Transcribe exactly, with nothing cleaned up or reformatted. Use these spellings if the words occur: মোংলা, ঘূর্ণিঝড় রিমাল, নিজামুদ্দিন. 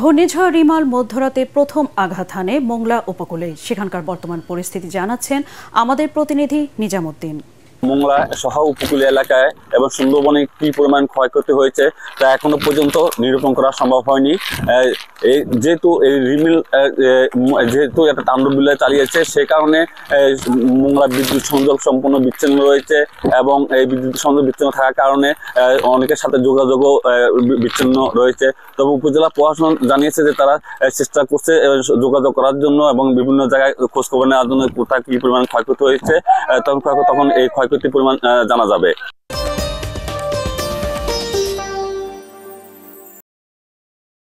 ঘূর্ণিঝড় রিমাল মধ্যরাতে প্রথম আঘাত হানে মোংলা উপকূলে। সেখানকার বর্তমান পরিস্থিতি জানাচ্ছেন আমাদের প্রতিনিধি নিজামুদ্দিন। মোংলা সহ উপকূলীয় এলাকায় এবং সুন্দরবনে কি পরিমাণ ক্ষয়ক্ষতি হয়েছে তা এখনো পর্যন্ত নিরূপণ করা সম্ভব হয়নি। যেহেতু এই রিমিল যেহেতু একটা তাণ্ডব বিলয় চালিয়েছে, সে কারণে মোংলা বিদ্যুৎ সংযোগ সম্পূর্ণ বিচ্ছিন্ন রয়েছে এবং এই বিদ্যুৎ সংযোগ বিচ্ছিন্ন থাকার কারণে অনেকের সাথে যোগাযোগও বিচ্ছিন্ন রয়েছে। তবে উপজেলা প্রশাসন জানিয়েছে যে তারা চেষ্টা করছে যোগাযোগ করার জন্য এবং বিভিন্ন জায়গায় খোঁজখবর নেওয়ার জন্য কোথায় কি পরিমাণ ক্ষয়ক্ষতি হয়েছে, তখন তখন এই ক্ষয়ক্ষতির পরিমাণ জানা যাবে।